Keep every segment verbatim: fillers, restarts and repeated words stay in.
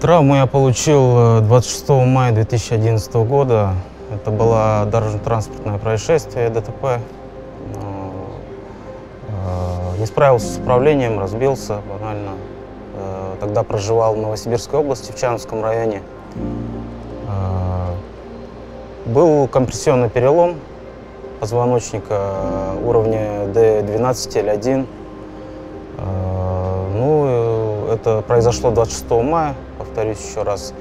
Травму я получил двадцать шестого мая две тысячи одиннадцатого года. Это было дорожно-транспортное происшествие, ДТП. Не справился с управлением, разбился банально. Тогда проживал в Новосибирской области, в Чановском районе. Был компрессионный перелом позвоночника уровня Д двенадцать Л один. Ну, это произошло двадцать шестого мая, повторюсь еще раз.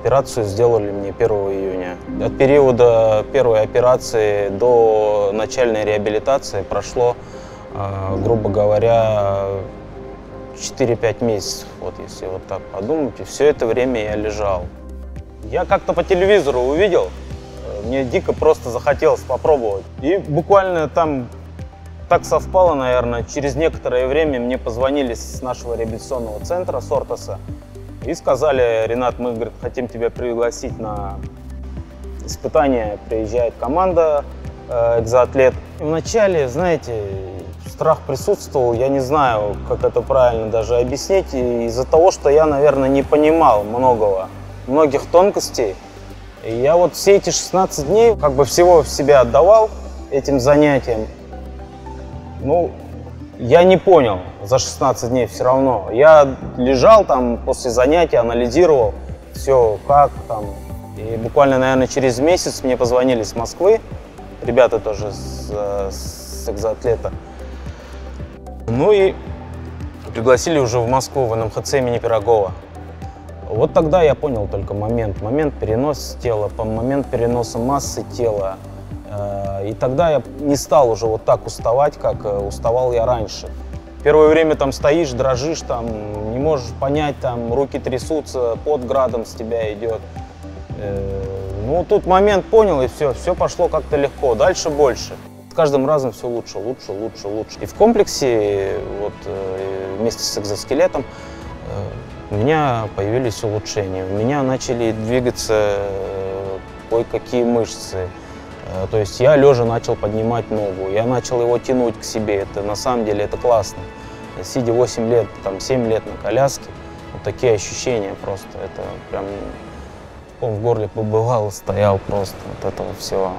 Операцию сделали мне первого июня. От периода первой операции до начальной реабилитации прошло, грубо говоря, четыре-пять месяцев, вот если вот так подумать. И все это время я лежал. Я как-то по телевизору увидел, мне дико просто захотелось попробовать. И буквально там так совпало, наверное, через некоторое время мне позвонили с нашего реабилитационного центра Сортаса и сказали: Ренат, мы, говорит, хотим тебя пригласить на испытания, приезжает команда «Экзоатлет». И вначале, знаете, страх присутствовал, я не знаю, как это правильно даже объяснить, из-за того, что я, наверное, не понимал многого, многих тонкостей. И я вот все эти шестнадцать дней как бы всего в себя отдавал этим занятиям. Ну, я не понял за шестнадцать дней все равно. Я лежал там после занятий, анализировал все, как там. И буквально, наверное, через месяц мне позвонили с Москвы, ребята тоже с, с «Экзоатлета». Ну и пригласили уже в Москву, в Н М Х Ц имени Пирогова. Вот тогда я понял только момент. Момент переноса тела, момент переноса массы тела. И тогда я не стал уже вот так уставать, как уставал я раньше. Первое время там стоишь, дрожишь, там не можешь понять, там руки трясутся, под градом с тебя идет. Ну, тут момент понял, и все, все пошло как-то легко, дальше больше. С каждым разом все лучше, лучше, лучше, лучше. И в комплексе, вот, вместе с экзоскелетом, у меня появились улучшения. У меня начали двигаться кое-какие мышцы. То есть я лежа начал поднимать ногу, я начал его тянуть к себе. Это на самом деле это классно. Сидя восемь лет, там семь лет на коляске, вот такие ощущения просто. Это прям ком в горле побывал, стоял просто от этого всего.